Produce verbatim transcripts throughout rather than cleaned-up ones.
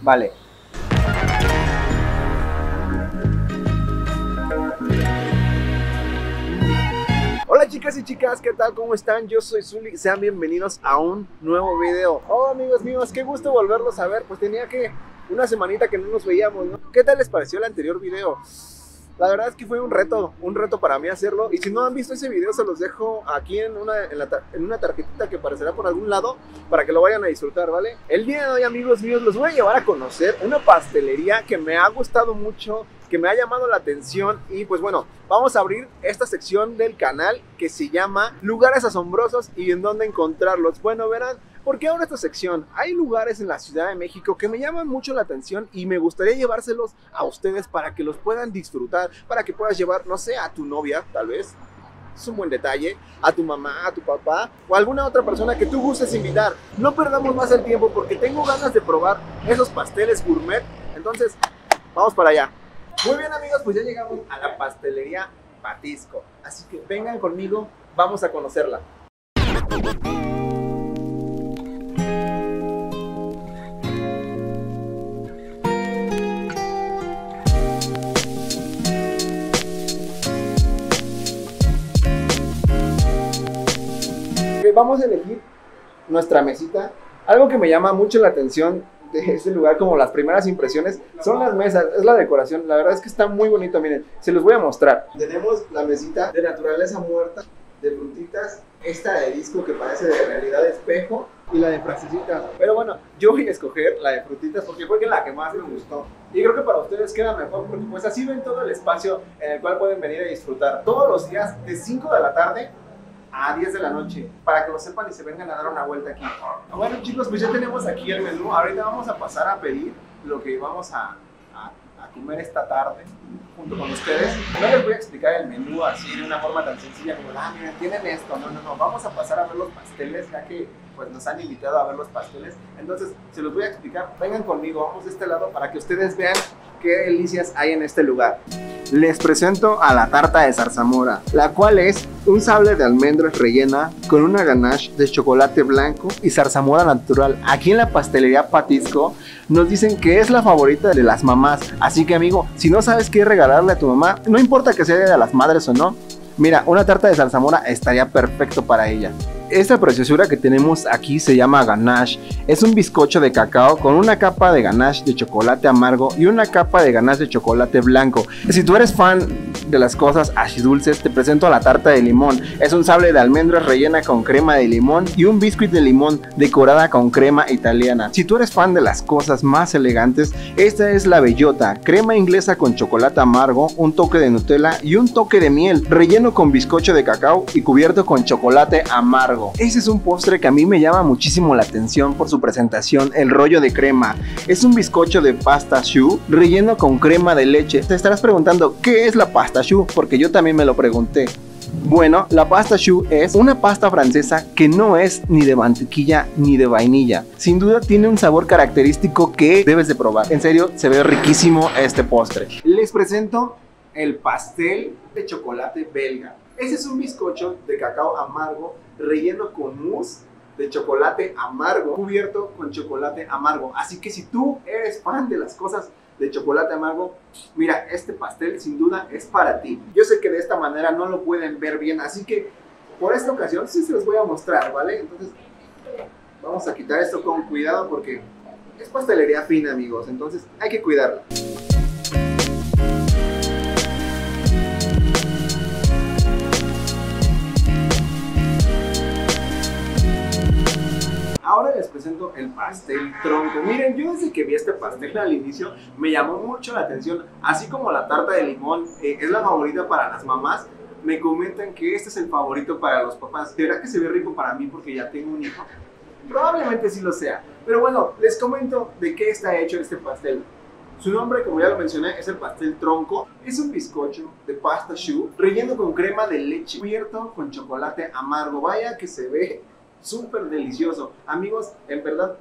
Vale. Hola chicas y chicas, ¿qué tal? ¿Cómo están? Yo soy Zuli, sean bienvenidos a un nuevo video. Oh, amigos míos, qué gusto volverlos a ver, pues tenía que una semanita que no nos veíamos, ¿no? ¿Qué tal les pareció el anterior video? La verdad es que fue un reto, un reto para mí hacerlo, y si no han visto ese video se los dejo aquí en una, en la, en una tarjetita que aparecerá por algún lado para que lo vayan a disfrutar, ¿vale? El día de hoy, amigos míos, los voy a llevar a conocer una pastelería que me ha gustado mucho, que me ha llamado la atención, y pues bueno, vamos a abrir esta sección del canal que se llama Lugares Asombrosos y en dónde encontrarlos. Bueno, verán, ¿por qué ahora esta sección? Hay lugares en la Ciudad de México que me llaman mucho la atención y me gustaría llevárselos a ustedes para que los puedan disfrutar, para que puedas llevar, no sé, a tu novia, tal vez, es un buen detalle, a tu mamá, a tu papá o a alguna otra persona que tú gustes invitar. No perdamos más el tiempo porque tengo ganas de probar esos pasteles gourmet, entonces vamos para allá. Muy bien amigos, pues ya llegamos a la pastelería Patisco, así que vengan conmigo, vamos a conocerla. Okay, vamos a elegir nuestra mesita. Algo que me llama mucho la atención de este lugar, como las primeras impresiones, son las mesas, es la decoración. La verdad es que está muy bonito, miren, se los voy a mostrar. Tenemos la mesita de naturaleza muerta, de frutitas, esta de disco que parece de realidad espejo, y la de frasecitas. Pero bueno, yo voy a escoger la de frutitas porque fue la que más me gustó. Y creo que para ustedes queda mejor porque pues así ven todo el espacio en el cual pueden venir a disfrutar. Todos los días de cinco de la tarde a diez de la noche, para que lo sepan y se vengan a dar una vuelta aquí. Bueno chicos, pues ya tenemos aquí el menú, ahorita vamos a pasar a pedir lo que vamos a, a, a comer esta tarde junto con ustedes. No les voy a explicar el menú así de una forma tan sencilla como, ah, miren, tienen esto, no, no, no, vamos a pasar a ver los pasteles, ya que pues nos han invitado a ver los pasteles, entonces se los voy a explicar, vengan conmigo, vamos de este lado para que ustedes vean qué delicias hay en este lugar. Les presento a la tarta de zarzamora, la cual es un sable de almendras rellena con una ganache de chocolate blanco y zarzamora natural. Aquí en la pastelería Patisco nos dicen que es la favorita de las mamás, así que amigo, si no sabes qué regalarle a tu mamá, no importa que sea de las madres o no, mira, una tarta de zarzamora estaría perfecto para ella. Esta preciosura que tenemos aquí se llama ganache, es un bizcocho de cacao con una capa de ganache de chocolate amargo y una capa de ganache de chocolate blanco. Si tú eres fan de las cosas acidulces, te presento a la tarta de limón, es un sable de almendras rellena con crema de limón y un biscuit de limón decorada con crema italiana. Si tú eres fan de las cosas más elegantes, esta es la bellota, crema inglesa con chocolate amargo, un toque de Nutella y un toque de miel, relleno con bizcocho de cacao y cubierto con chocolate amargo. Ese es un postre que a mí me llama muchísimo la atención por su presentación, el rollo de crema. Es un bizcocho de pasta choux relleno con crema de leche. Te estarás preguntando, ¿qué es la pasta choux? Porque yo también me lo pregunté. Bueno, la pasta choux es una pasta francesa que no es ni de mantequilla ni de vainilla. Sin duda tiene un sabor característico que debes de probar. En serio, se ve riquísimo este postre. Les presento el pastel de chocolate belga. Ese es un bizcocho de cacao amargo relleno con mousse de chocolate amargo, cubierto con chocolate amargo. Así que si tú eres fan de las cosas de chocolate amargo, mira, este pastel sin duda es para ti. Yo sé que de esta manera no lo pueden ver bien, así que por esta ocasión sí se los voy a mostrar, ¿vale? Entonces vamos a quitar esto con cuidado porque es pastelería fina, amigos, entonces hay que cuidarla. Ahora les presento el pastel tronco. Miren, yo desde que vi este pastel al inicio me llamó mucho la atención. Así como la tarta de limón eh, es la favorita para las mamás, me comentan que este es el favorito para los papás. De verdad que se ve rico para mí porque ya tengo un hijo. Probablemente sí lo sea. Pero bueno, les comento de qué está hecho este pastel. Su nombre, como ya lo mencioné, es el pastel tronco. Es un bizcocho de pasta choux relleno con crema de leche, cubierto con chocolate amargo. Vaya que se ve súper delicioso. Amigos, en verdad,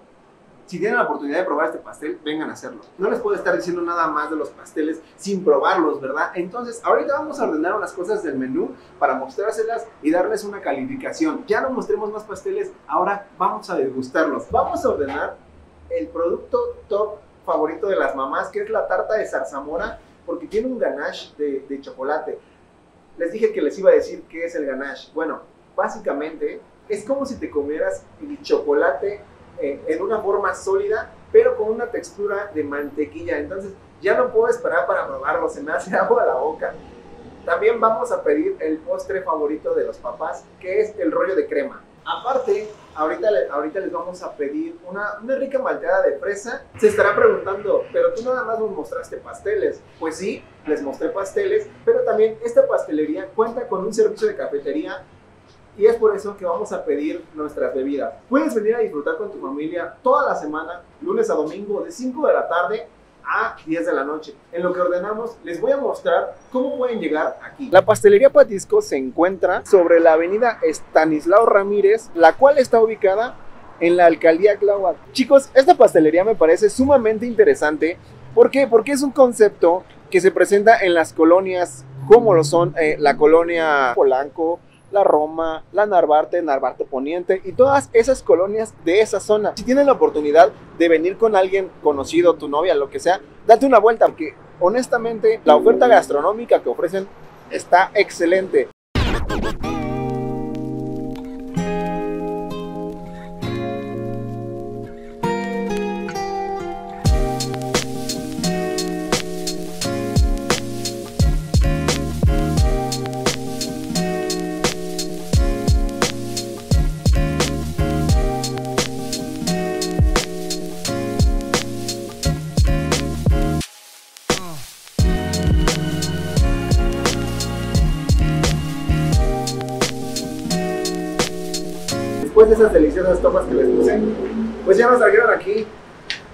si tienen la oportunidad de probar este pastel, vengan a hacerlo. No les puedo estar diciendo nada más de los pasteles sin probarlos, ¿verdad? Entonces, ahorita vamos a ordenar unas cosas del menú para mostrárselas y darles una calificación. Ya no mostremos más pasteles, ahora vamos a degustarlos. Vamos a ordenar el producto top favorito de las mamás, que es la tarta de zarzamora, porque tiene un ganache de, de chocolate. Les dije que les iba a decir qué es el ganache. Bueno, básicamente es como si te comieras el chocolate en, en una forma sólida, pero con una textura de mantequilla. Entonces ya no puedo esperar para probarlo, se me hace agua la boca. También vamos a pedir el postre favorito de los papás, que es el rollo de crema. Aparte, ahorita, ahorita les vamos a pedir una, una rica malteada de fresa. Se estarán preguntando, pero tú nada más nos mostraste pasteles. Pues sí, les mostré pasteles, pero también esta pastelería cuenta con un servicio de cafetería y es por eso que vamos a pedir nuestras bebidas. Puedes venir a disfrutar con tu familia toda la semana, lunes a domingo, de cinco de la tarde a diez de la noche. En lo que ordenamos, les voy a mostrar cómo pueden llegar aquí. La pastelería Patisco se encuentra sobre la avenida Estanislao Ramírez, la cual está ubicada en la alcaldía Tláhuac. Chicos, esta pastelería me parece sumamente interesante. ¿Por qué? Porque es un concepto que se presenta en las colonias, como lo son eh, la colonia Polanco, La Roma, la Narvarte, Narvarte Poniente y todas esas colonias de esa zona. Si tienes la oportunidad de venir con alguien conocido, tu novia, lo que sea, date una vuelta, porque honestamente la oferta gastronómica que ofrecen está excelente. Después de esas deliciosas topas que les puse, pues ya nos trajeron aquí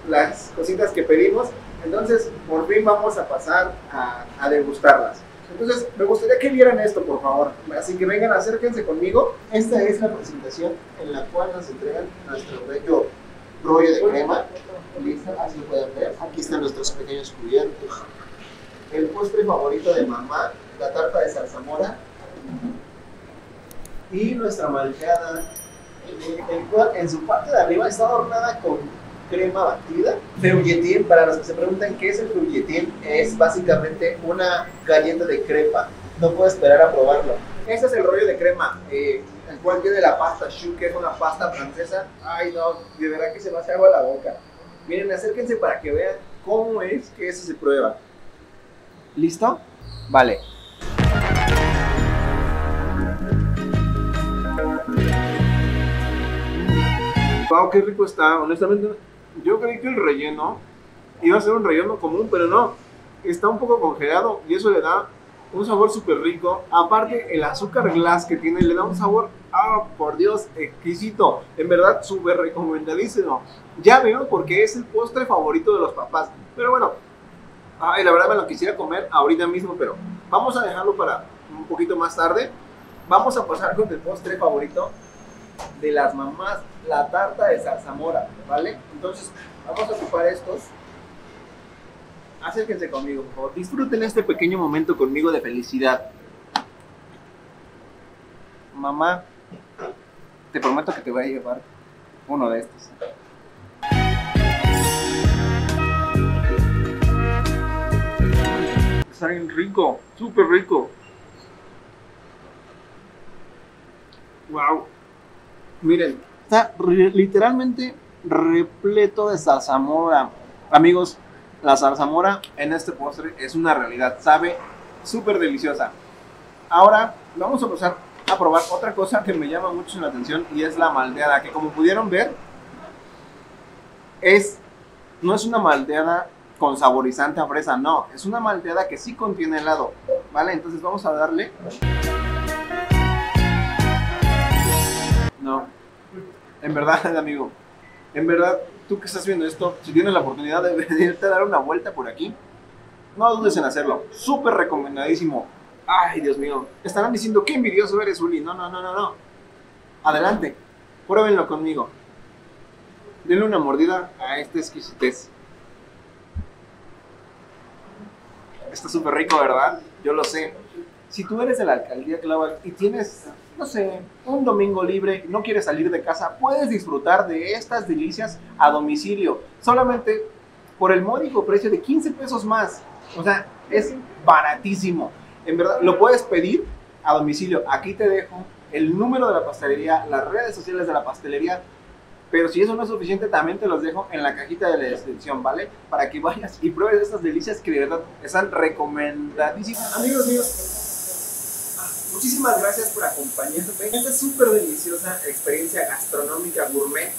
las cositas que pedimos, entonces por fin vamos a pasar a, a degustarlas. Entonces me gustaría que vieran esto, por favor, así que vengan, acérquense conmigo. Esta es la presentación en la cual nos entregan nuestro bello rollo de crema. ¿Listo? Así lo pueden ver, aquí están nuestros pequeños cubiertos, el postre favorito de mamá, la tarta de zarzamora y nuestra malteada, el cual en su parte de arriba está adornada con crema batida. Perulletín, para los que se preguntan qué es el perulletín, es básicamente una galleta de crepa. No puedo esperar a probarlo. Este es el rollo de crema, eh, el cual tiene la pasta choux, que es una pasta francesa. Ay no, de verdad que se me hace agua la boca. Miren, acérquense para que vean cómo es que eso se prueba. ¿Listo? Vale. Wow, qué rico está. Honestamente, yo creí que el relleno iba a ser un relleno común, pero no, está un poco congelado y eso le da un sabor súper rico. Aparte, el azúcar glass que tiene le da un sabor, ah, oh, por Dios, exquisito. En verdad, súper recomendadísimo. Ya veo por qué es el postre favorito de los papás. Pero bueno, ay, la verdad me lo quisiera comer ahorita mismo, pero vamos a dejarlo para un poquito más tarde. Vamos a pasar con el postre favorito de las mamás, la tarta de zarzamora, ¿vale? Entonces vamos a ocupar estos. Acérquense conmigo, por favor. Disfruten este pequeño momento conmigo de felicidad. Mamá, te prometo que te voy a llevar uno de estos. Está bien rico, súper rico. Wow. Miren, está re, literalmente repleto de zarzamora. Amigos, la zarzamora en este postre es una realidad. Sabe súper deliciosa. Ahora vamos a pasar a probar otra cosa que me llama mucho la atención, y es la malteada, que como pudieron ver, es, no es una malteada con saborizante a fresa, no. Es una malteada que sí contiene helado, ¿vale? Entonces vamos a darle... No, en verdad, amigo, en verdad, tú que estás viendo esto, si tienes la oportunidad de venirte a dar una vuelta por aquí, no dudes en hacerlo. Súper recomendadísimo. Ay, Dios mío, estarán diciendo, qué envidioso eres, Zuli. No, no, no, no, no. Adelante, pruébenlo conmigo. Denle una mordida a esta exquisitez. Está súper rico, ¿verdad? Yo lo sé. Si tú eres de la alcaldía Tláhuac y tienes, no sé, un domingo libre, no quieres salir de casa, puedes disfrutar de estas delicias a domicilio. Solamente por el módico precio de quince pesos más. O sea, es baratísimo. En verdad, lo puedes pedir a domicilio. Aquí te dejo el número de la pastelería, las redes sociales de la pastelería. Pero si eso no es suficiente, también te los dejo en la cajita de la descripción, ¿vale? Para que vayas y pruebes estas delicias que de verdad están recomendadísimas. Amigos míos, ah, muchísimas gracias por acompañarme en esta súper deliciosa experiencia gastronómica gourmet.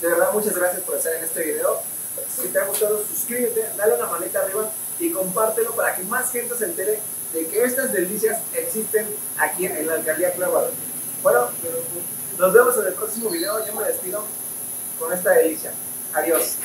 De verdad, muchas gracias por estar en este video. Si te ha gustado, suscríbete, dale una manita arriba y compártelo para que más gente se entere de que estas delicias existen aquí en la Alcaldía Clavado. Bueno, nos vemos en el próximo video. Yo me despido con esta delicia. Adiós.